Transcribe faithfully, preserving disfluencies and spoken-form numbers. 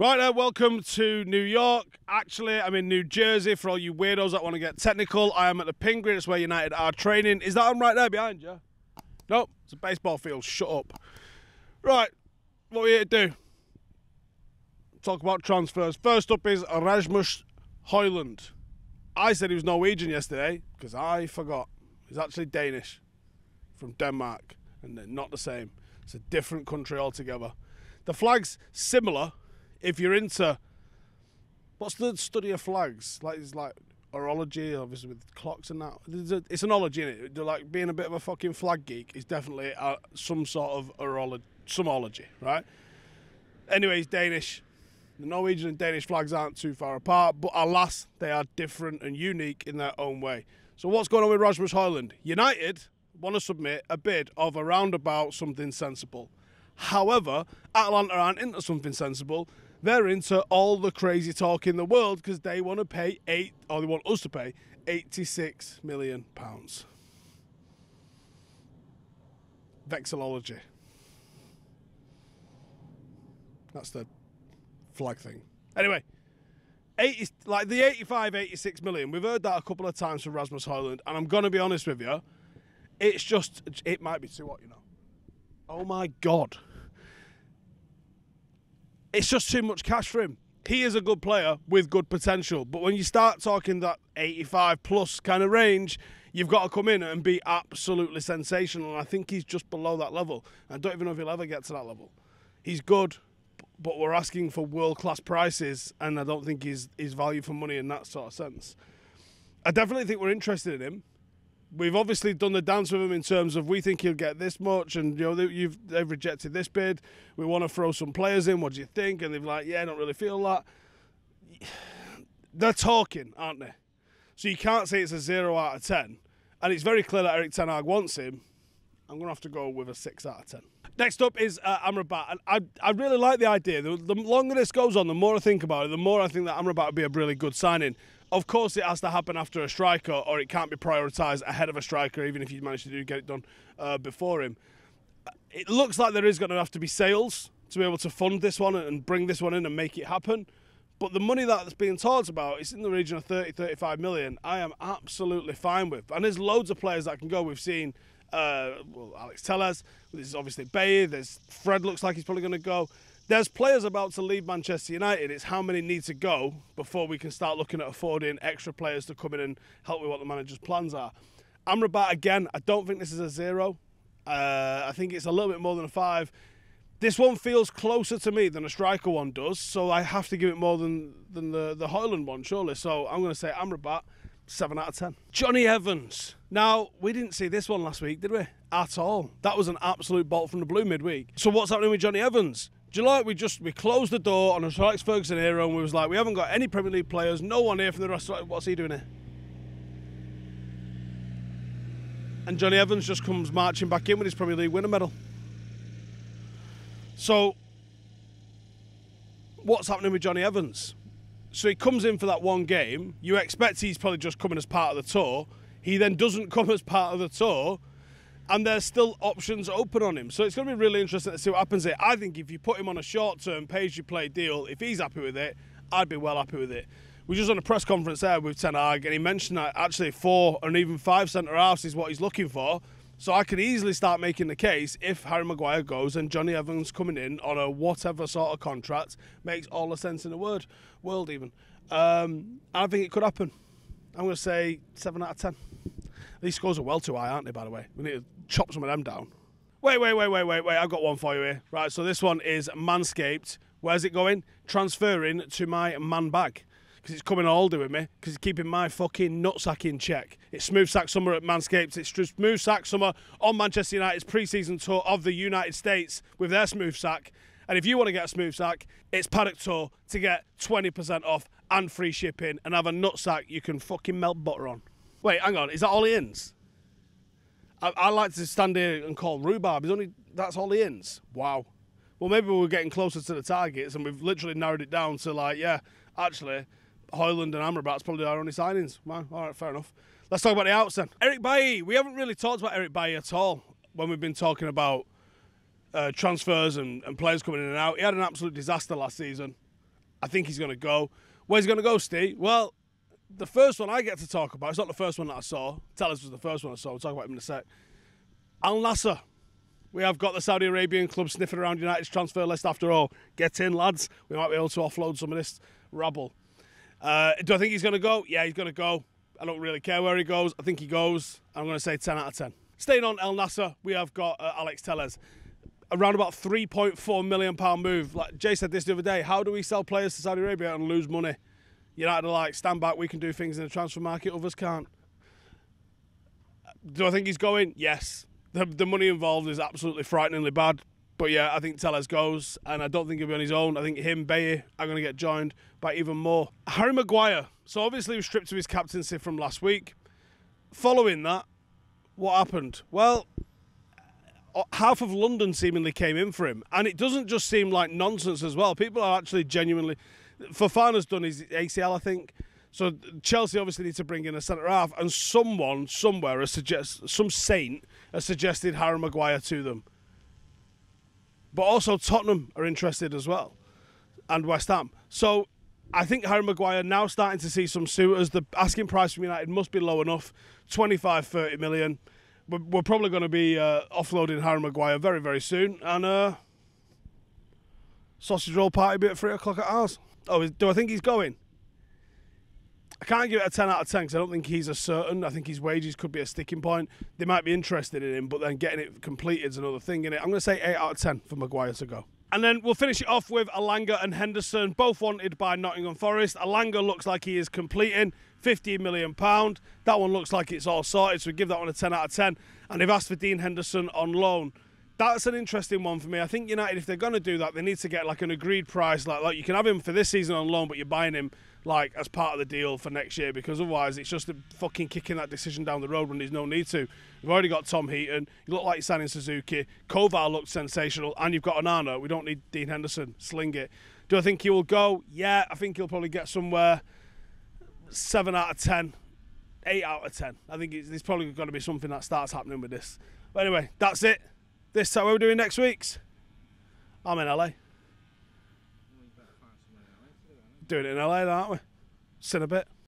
Right, uh, welcome to New York. Actually, I'm in New Jersey for all you weirdos that want to get technical. I am at the Penguin. It's where United are training. Is that on right there behind you? Nope, it's a baseball field. Shut up. Right, what are we here to do? Talk about transfers. First up is Rasmus Højlund. I said he was Norwegian yesterday because I forgot. He's actually Danish from Denmark, and they're not the same. It's a different country altogether. The flag's similar. If you're into, what's the study of flags? Like, it's like orology, obviously, with clocks and that. A, it's an ology, innit? Like, being a bit of a fucking flag geek is definitely a, some sort of orology, some ology, right? Anyways, Danish. The Norwegian and Danish flags aren't too far apart, but alas, they are different and unique in their own way. So what's going on with Rasmus Højlund? United want to submit a bid of around about something sensible. However, Atlanta aren't into something sensible. They're into all the crazy talk in the world because they want to pay eight, or they want us to pay eighty-six million pounds. Vexillology. That's the flag thing. Anyway, eighty, like the eighty-five, eighty-six million. We've heard that a couple of times from Rasmus Højlund, and I'm going to be honest with you, it's just, it might be too hot, you know. Oh my God. It's just too much cash for him. He is a good player with good potential, but when you start talking that eighty-five plus kind of range, you've got to come in and be absolutely sensational, and I think he's just below that level. I don't even know if he'll ever get to that level. He's good, but we're asking for world-class prices, and I don't think he's, he's value for money in that sort of sense. I definitely think we're interested in him. We've obviously done the dance with him in terms of we think he'll get this much, and you know you've, they've rejected this bid. We want to throw some players in. What do you think? And they've like, yeah, I don't really feel that. They're talking, aren't they? So you can't say it's a zero out of ten. And it's very clear that Eric Ten Hag wants him. I'm going to have to go with a six out of ten. Next up is uh, Amrabat, and I, I really like the idea. The, the longer this goes on, the more I think about it, the more I think that Amrabat would be a really good signing. Of course, it has to happen after a striker, or it can't be prioritised ahead of a striker, even if you manage to do, get it done uh, before him. It looks like there is going to have to be sales to be able to fund this one and bring this one in and make it happen. But the money that's being talked about is in the region of thirty, thirty-five million. I am absolutely fine with. And there's loads of players that can go. We've seen uh, well, Alex Telles. This is obviously Bailly. There's Fred. Looks like he's probably going to go. There's players about to leave Manchester United. It's how many need to go before we can start looking at affording extra players to come in and help with what the manager's plans are. Amrabat, again, I don't think this is a zero. Uh, I think it's a little bit more than a five. This one feels closer to me than a striker one does, so I have to give it more than, than the, the Højlund one, surely. So I'm going to say Amrabat, seven out of ten. Jonny Evans. Now, we didn't see this one last week, did we? At all. That was an absolute bolt from the blue midweek. So what's happening with Jonny Evans? Do you like we just we closed the door on a Alex Ferguson era and we was like, we haven't got any Premier League players, no one here from the rest of the, what's he doing here? And Jonny Evans just comes marching back in with his Premier League winner medal. So what's happening with Jonny Evans? So he comes in for that one game, you expect he's probably just coming as part of the tour, he then doesn't come as part of the tour. And there's still options open on him. So it's going to be really interesting to see what happens here. I think if you put him on a short-term pay-as-you-play deal, if he's happy with it, I'd be well happy with it. We were just on a press conference there with Ten Hag, and he mentioned that actually four and even five centre-halves is what he's looking for. So I could easily start making the case if Harry Maguire goes and Jonny Evans coming in on a whatever sort of contract makes all the sense in the word, world even. Um, I think it could happen. I'm going to say seven out of ten. These scores are well too high, aren't they, by the way? We need to chop some of them down. Wait, wait, wait, wait, wait, wait. I've got one for you here. Right, so this one is Manscaped. Where's it going? Transferring to my man bag. Because it's coming all doing me. Because it's keeping my fucking nutsack in check. It's smooth sack summer at Manscaped. It's smooth sack summer on Manchester United's pre-season tour of the United States with their smooth sack. And if you want to get a smooth sack, it's Paddock Tour to get twenty percent off and free shipping and have a nutsack you can fucking melt butter on. Wait, hang on, is that all he ins? I, I like to stand here and call rhubarb. He's only, that's all he ins? Wow. Well, maybe we're getting closer to the targets and we've literally narrowed it down to like, yeah, actually, Højlund and Amrabat's probably our only signings. Man, all right, fair enough. Let's talk about the outs then. Eric Bailly. We haven't really talked about Eric Bailly at all when we've been talking about uh, transfers and, and players coming in and out. He had an absolute disaster last season. I think he's going to go. Where's he going to go, Steve? Well, the first one I get to talk about, it's not the first one that I saw. Telles was the first one I saw. We'll talk about him in a sec. Al Nassr. We have got the Saudi Arabian club sniffing around United's transfer list after all. Get in, lads. We might be able to offload some of this rabble. Uh, do I think he's going to go? Yeah, he's going to go. I don't really care where he goes. I think he goes. I'm going to say ten out of ten. Staying on Al Nassr, we have got uh, Alex Telles. Around about three point four million pounds move. Like Jay said this the other day, how do we sell players to Saudi Arabia and lose money? United are like, stand back, we can do things in the transfer market, others can't. Do I think he's going? Yes. The, the money involved is absolutely frighteningly bad. But yeah, I think Telles goes, and I don't think he'll be on his own. I think him, Bailly, are going to get joined by even more. Harry Maguire. So obviously he was stripped of his captaincy from last week. Following that, what happened? Well, half of London seemingly came in for him. And it doesn't just seem like nonsense as well. People are actually genuinely... Fofana's done his A C L, I think. So Chelsea obviously need to bring in a centre-half, and someone, somewhere, has suggest, some saint has suggested Harry Maguire to them. But also Tottenham are interested as well, and West Ham. So I think Harry Maguire now starting to see some suitors. The asking price from United must be low enough, twenty-five, thirty million. We're, we're probably going to be uh, offloading Harry Maguire very, very soon. And uh, sausage roll party be at three o'clock at ours. Oh, do I think he's going? I can't give it a ten out of ten because I don't think he's a certain. I think his wages could be a sticking point. They might be interested in him, but then getting it completed is another thing, innit? I'm going to say eight out of ten for Maguire to go. And then we'll finish it off with Elanga and Henderson, both wanted by Nottingham Forest. Elanga looks like he is completing, fifteen million pounds. That one looks like it's all sorted, so we give that one a ten out of ten. And they've asked for Dean Henderson on loan. That's an interesting one for me. I think United, if they're going to do that, they need to get like an agreed price. Like, like you can have him for this season on loan, but you're buying him like as part of the deal for next year, because otherwise it's just fucking kicking that decision down the road when there's no need to. You've already got Tom Heaton. You look like you're signing Suzuki. Kovar looked sensational, and you've got Onana. We don't need Dean Henderson. Sling it. Do I think he will go? Yeah, I think he'll probably get somewhere seven out of ten, eight out of ten. I think it's, there's probably going to be something that starts happening with this. But anyway, that's it. This time, what we're doing next week's? I'm in L A. Doing it in L A, aren't we? See you in a bit.